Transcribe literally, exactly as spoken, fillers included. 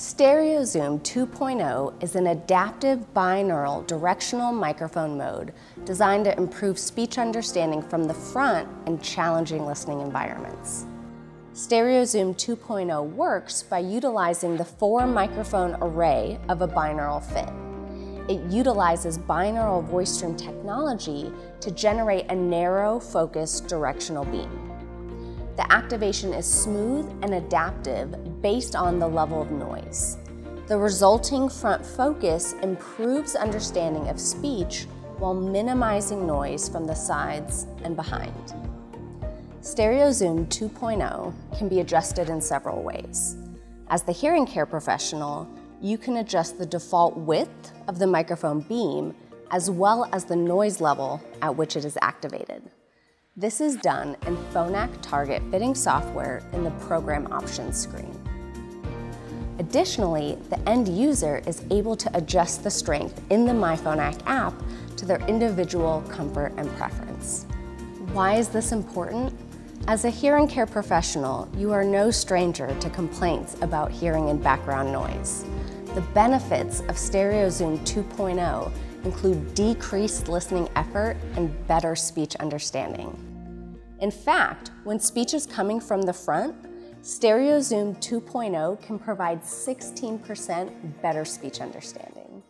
StereoZoom two point oh is an adaptive binaural directional microphone mode designed to improve speech understanding from the front in challenging listening environments. StereoZoom two point oh works by utilizing the four microphone array of a binaural fit. It utilizes binaural VoiceStream technology to generate a narrow, focused directional beam. The activation is smooth and adaptive based on the level of noise. The resulting front focus improves understanding of speech while minimizing noise from the sides and behind. StereoZoom two point oh can be adjusted in several ways. As the hearing care professional, you can adjust the default width of the microphone beam as well as the noise level at which it is activated. This is done in Phonak target fitting software in the program options screen. Additionally, the end user is able to adjust the strength in the My Phonak app to their individual comfort and preference. Why is this important? As a hearing care professional, you are no stranger to complaints about hearing and background noise. The benefits of StereoZoom two point oh include decreased listening effort and better speech understanding. In fact, when speech is coming from the front, StereoZoom two point oh can provide sixteen percent better speech understanding.